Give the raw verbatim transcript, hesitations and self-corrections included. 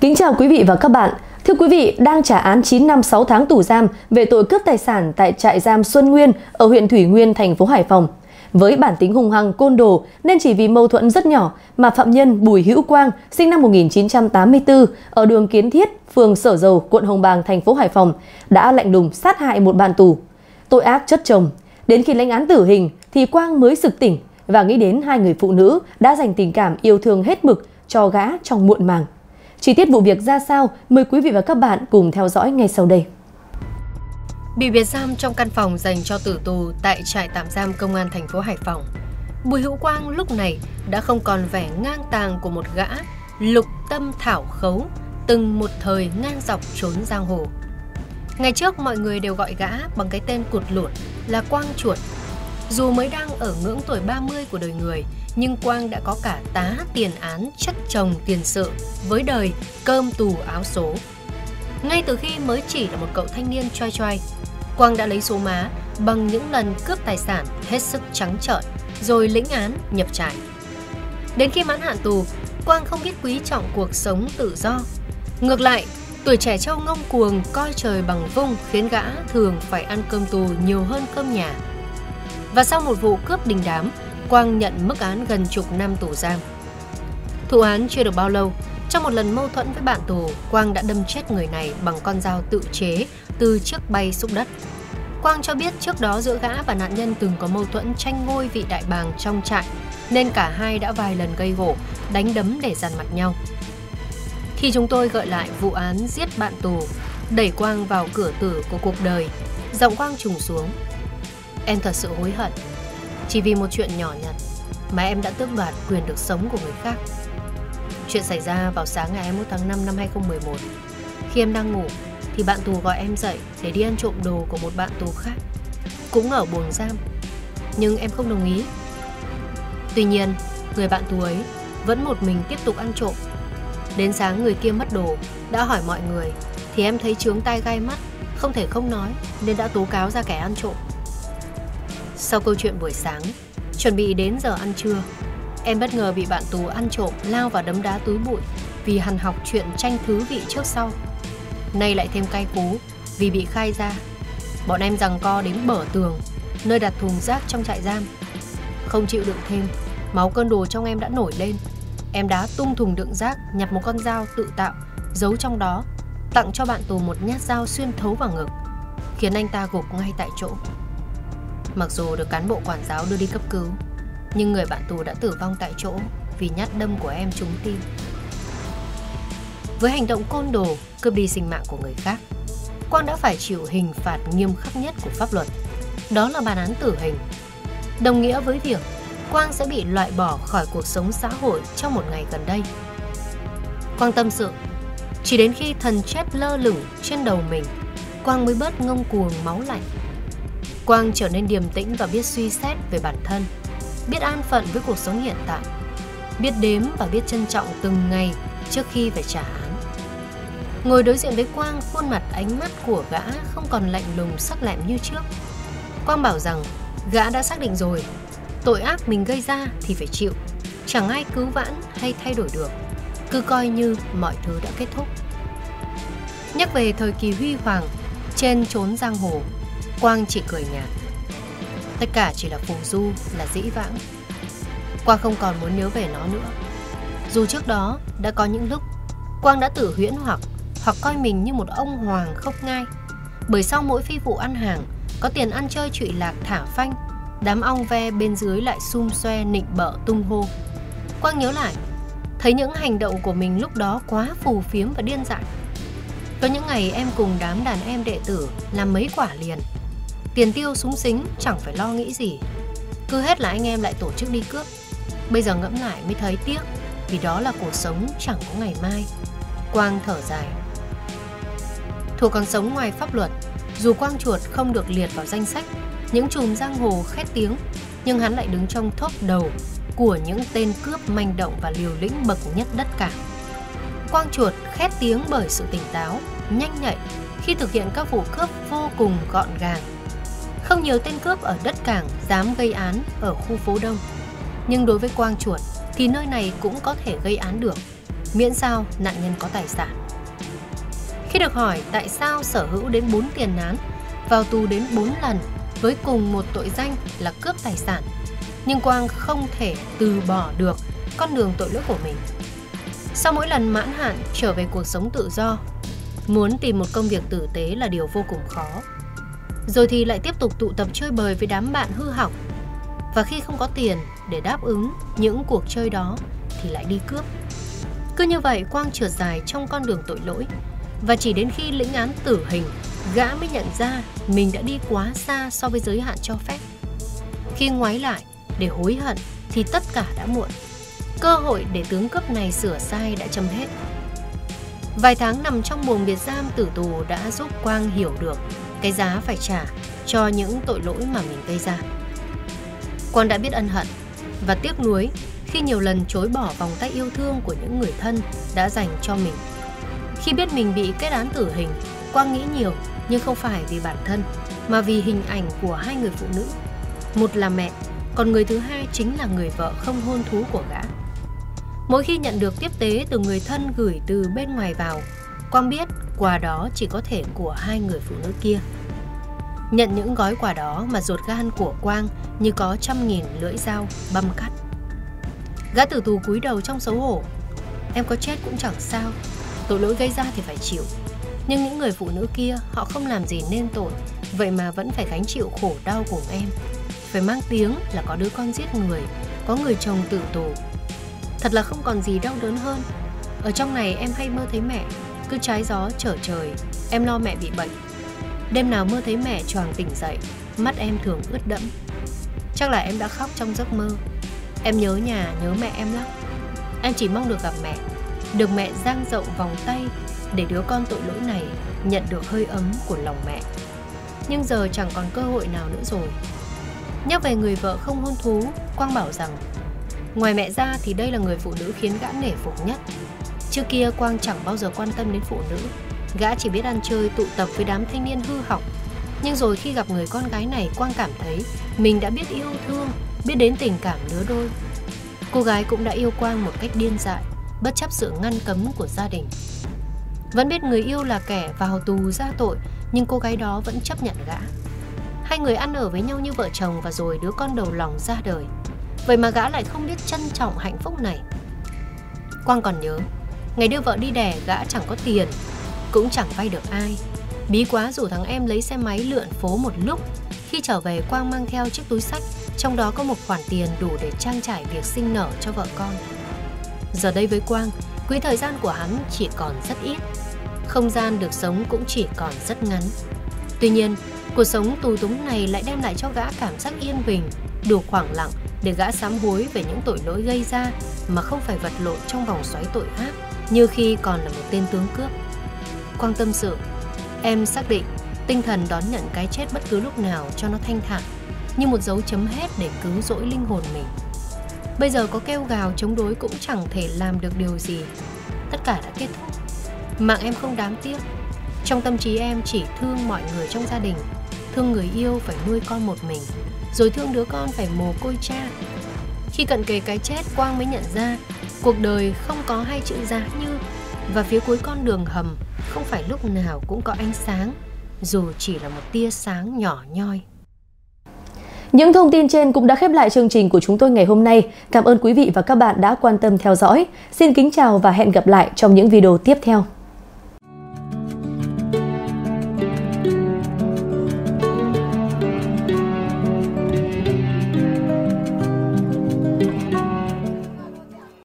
Kính chào quý vị và các bạn. Thưa quý vị, đang trả án chín năm sáu tháng tù giam về tội cướp tài sản tại trại giam Xuân Nguyên ở huyện Thủy Nguyên, thành phố Hải Phòng. Với bản tính hung hăng, côn đồ nên chỉ vì mâu thuẫn rất nhỏ mà phạm nhân Bùi Hữu Quang, sinh năm một nghìn chín trăm tám mươi tư, ở đường Kiến Thiết, phường Sở Dầu, quận Hồng Bàng, thành phố Hải Phòng đã lạnh lùng sát hại một bạn tù. Tội ác chất chồng. Đến khi lãnh án tử hình thì Quang mới sực tỉnh và nghĩ đến hai người phụ nữ đã dành tình cảm yêu thương hết mực cho gã trong muộn màng. Chi tiết vụ việc ra sao, mời quý vị và các bạn cùng theo dõi ngay sau đây. Bị biệt giam trong căn phòng dành cho tử tù tại trại tạm giam công an thành phố Hải Phòng, Bùi Hữu Quang lúc này đã không còn vẻ ngang tàng của một gã lục tâm thảo khấu từng một thời ngang dọc trốn giang hồ. Ngày trước mọi người đều gọi gã bằng cái tên cụt lủn là Quang Chuột. Dù mới đang ở ngưỡng tuổi ba mươi của đời người, nhưng Quang đã có cả tá tiền án chất chồng tiền sự với đời cơm tù áo số. Ngay từ khi mới chỉ là một cậu thanh niên trai trai, Quang đã lấy số má bằng những lần cướp tài sản hết sức trắng trợn rồi lĩnh án nhập trại. Đến khi mãn hạn tù, Quang không biết quý trọng cuộc sống tự do. Ngược lại, tuổi trẻ trâu ngông cuồng coi trời bằng vung khiến gã thường phải ăn cơm tù nhiều hơn cơm nhà. Và sau một vụ cướp đình đám, Quang nhận mức án gần chục năm tù giam. Thụ án chưa được bao lâu, trong một lần mâu thuẫn với bạn tù, Quang đã đâm chết người này bằng con dao tự chế từ chiếc bay xúc đất. Quang cho biết trước đó giữa gã và nạn nhân từng có mâu thuẫn tranh ngôi vị đại bàng trong trại, nên cả hai đã vài lần gây gổ, đánh đấm để dằn mặt nhau. Khi chúng tôi gợi lại vụ án giết bạn tù, đẩy Quang vào cửa tử của cuộc đời, giọng Quang trùng xuống. Em thật sự hối hận, chỉ vì một chuyện nhỏ nhặt mà em đã tước đoạt quyền được sống của người khác. Chuyện xảy ra vào sáng ngày hai mươi mốt tháng năm năm hai nghìn không trăm mười một. Khi em đang ngủ thì bạn tù gọi em dậy để đi ăn trộm đồ của một bạn tù khác, cũng ở buồng giam, nhưng em không đồng ý. Tuy nhiên, người bạn tù ấy vẫn một mình tiếp tục ăn trộm. Đến sáng người kia mất đồ, đã hỏi mọi người thì em thấy chướng tai gai mắt, không thể không nói nên đã tố cáo ra kẻ ăn trộm. Sau câu chuyện buổi sáng, chuẩn bị đến giờ ăn trưa, em bất ngờ bị bạn tù ăn trộm lao vào đấm đá túi bụi vì hằn học chuyện tranh thứ vị trước sau. Nay lại thêm cay cú vì bị khai ra. Bọn em giằng co đến bờ tường, nơi đặt thùng rác trong trại giam. Không chịu đựng thêm, máu cơn đồ trong em đã nổi lên. Em đá tung thùng đựng rác, nhặt một con dao tự tạo, giấu trong đó, tặng cho bạn tù một nhát dao xuyên thấu vào ngực, khiến anh ta gục ngay tại chỗ. Mặc dù được cán bộ quản giáo đưa đi cấp cứu, nhưng người bạn tù đã tử vong tại chỗ vì nhát đâm của em trúng tim. Với hành động côn đồ cướp đi sinh mạng của người khác, Quang đã phải chịu hình phạt nghiêm khắc nhất của pháp luật, đó là bản án tử hình. Đồng nghĩa với việc Quang sẽ bị loại bỏ khỏi cuộc sống xã hội trong một ngày gần đây. Quang tâm sự, chỉ đến khi thần chết lơ lửng trên đầu mình, Quang mới bớt ngông cuồng máu lạnh. Quang trở nên điềm tĩnh và biết suy xét về bản thân, biết an phận với cuộc sống hiện tại, biết đếm và biết trân trọng từng ngày trước khi phải trả án. Ngồi đối diện với Quang, khuôn mặt ánh mắt của gã không còn lạnh lùng sắc lẹm như trước. Quang bảo rằng gã đã xác định rồi, tội ác mình gây ra thì phải chịu, chẳng ai cứu vãn hay thay đổi được, cứ coi như mọi thứ đã kết thúc. Nhắc về thời kỳ huy hoàng trên chốn giang hồ, Quang chỉ cười nhạt. Tất cả chỉ là phù du, là dĩ vãng. Quang không còn muốn nhớ về nó nữa. Dù trước đó đã có những lúc Quang đã tự huyễn hoặc hoặc coi mình như một ông hoàng khóc ngai, bởi sau mỗi phi vụ ăn hàng, có tiền ăn chơi trụy lạc thả phanh, đám ong ve bên dưới lại sum xoe nịnh bợ tung hô. Quang nhớ lại, thấy những hành động của mình lúc đó quá phù phiếm và điên dại. Có những ngày em cùng đám đàn em đệ tử làm mấy quả liền, tiền tiêu súng xính chẳng phải lo nghĩ gì, cứ hết là anh em lại tổ chức đi cướp. Bây giờ ngẫm lại mới thấy tiếc, vì đó là cuộc sống chẳng có ngày mai. Quang thở dài. Thuộc còn sống ngoài pháp luật, dù Quang Chuột không được liệt vào danh sách những trùm giang hồ khét tiếng, nhưng hắn lại đứng trong top đầu của những tên cướp manh động và liều lĩnh bậc nhất đất cả. Quang Chuột khét tiếng bởi sự tỉnh táo, nhanh nhạy khi thực hiện các vụ cướp vô cùng gọn gàng. Không nhiều tên cướp ở đất cảng dám gây án ở khu phố đông, nhưng đối với Quang Chuột thì nơi này cũng có thể gây án được. miễn sao nạn nhân có tài sản. Khi được hỏi tại sao sở hữu đến bốn tiền án, vào tù đến bốn lần với cùng một tội danh là cướp tài sản, nhưng Quang không thể từ bỏ được con đường tội lỗi của mình. Sau mỗi lần mãn hạn trở về cuộc sống tự do, muốn tìm một công việc tử tế là điều vô cùng khó. Rồi thì lại tiếp tục tụ tập chơi bời với đám bạn hư hỏng. Và khi không có tiền để đáp ứng những cuộc chơi đó thì lại đi cướp. Cứ như vậy Quang trượt dài trong con đường tội lỗi. Và chỉ đến khi lĩnh án tử hình, gã mới nhận ra mình đã đi quá xa so với giới hạn cho phép. Khi ngoái lại để hối hận thì tất cả đã muộn. Cơ hội để tướng cướp này sửa sai đã châm hết. Vài tháng nằm trong buồng biệt giam tử tù đã giúp Quang hiểu được cái giá phải trả cho những tội lỗi mà mình gây ra. Quang đã biết ân hận và tiếc nuối khi nhiều lần chối bỏ vòng tay yêu thương của những người thân đã dành cho mình. Khi biết mình bị kết án tử hình, Quang nghĩ nhiều nhưng không phải vì bản thân mà vì hình ảnh của hai người phụ nữ. Một là mẹ, còn người thứ hai chính là người vợ không hôn thú của gã. Mỗi khi nhận được tiếp tế từ người thân gửi từ bên ngoài vào, Quang biết quà đó chỉ có thể của hai người phụ nữ kia. Nhận những gói quà đó mà ruột gan của Quang như có trăm nghìn lưỡi dao băm cắt. Gã tử tù cúi đầu trong xấu hổ. Em có chết cũng chẳng sao, tội lỗi gây ra thì phải chịu. Nhưng những người phụ nữ kia, họ không làm gì nên tội, vậy mà vẫn phải gánh chịu khổ đau cùng em. Phải mang tiếng là có đứa con giết người, có người chồng tử tù. Thật là không còn gì đau đớn hơn. Ở trong này em hay mơ thấy mẹ, cứ trái gió trở trời, em lo mẹ bị bệnh. Đêm nào mơ thấy mẹ choàng tỉnh dậy, mắt em thường ướt đẫm. Chắc là em đã khóc trong giấc mơ. Em nhớ nhà, nhớ mẹ em lắm. Em chỉ mong được gặp mẹ, được mẹ dang rộng vòng tay để đứa con tội lỗi này nhận được hơi ấm của lòng mẹ. Nhưng giờ chẳng còn cơ hội nào nữa rồi. Nhắc về người vợ không hôn thú, Quang bảo rằng ngoài mẹ ra thì đây là người phụ nữ khiến gã nể phục nhất. Trước kia Quang chẳng bao giờ quan tâm đến phụ nữ. Gã chỉ biết ăn chơi tụ tập với đám thanh niên hư hỏng. Nhưng rồi khi gặp người con gái này, Quang cảm thấy mình đã biết yêu thương, biết đến tình cảm lứa đôi. Cô gái cũng đã yêu Quang một cách điên dại, bất chấp sự ngăn cấm của gia đình. Vẫn biết người yêu là kẻ vào tù ra tội, nhưng cô gái đó vẫn chấp nhận gã. Hai người ăn ở với nhau như vợ chồng và rồi đứa con đầu lòng ra đời. Vậy mà gã lại không biết trân trọng hạnh phúc này. Quang còn nhớ, ngày đưa vợ đi đẻ gã chẳng có tiền, cũng chẳng vay được ai. Bí quá rủ thằng em lấy xe máy lượn phố một lúc. Khi trở về Quang mang theo chiếc túi xách, trong đó có một khoản tiền đủ để trang trải việc sinh nở cho vợ con. Giờ đây với Quang, quỹ thời gian của hắn chỉ còn rất ít. Không gian được sống cũng chỉ còn rất ngắn. Tuy nhiên, cuộc sống tù túng này lại đem lại cho gã cảm giác yên bình, đủ khoảng lặng để gã sám hối về những tội lỗi gây ra mà không phải vật lộn trong vòng xoáy tội ác như khi còn là một tên tướng cướp. Quang tâm sự, em xác định tinh thần đón nhận cái chết bất cứ lúc nào cho nó thanh thản, như một dấu chấm hết để cứu rỗi linh hồn mình. Bây giờ có kêu gào chống đối cũng chẳng thể làm được điều gì. Tất cả đã kết thúc. Mạng em không đáng tiếc. Trong tâm trí em chỉ thương mọi người trong gia đình. Thương người yêu phải nuôi con một mình, rồi thương đứa con phải mồ côi cha. Khi cận kề cái chết, Quang mới nhận ra cuộc đời không có hai chữ giá như, và phía cuối con đường hầm không phải lúc nào cũng có ánh sáng, dù chỉ là một tia sáng nhỏ nhoi. Những thông tin trên cũng đã khép lại chương trình của chúng tôi ngày hôm nay. Cảm ơn quý vị và các bạn đã quan tâm theo dõi. Xin kính chào và hẹn gặp lại trong những video tiếp theo.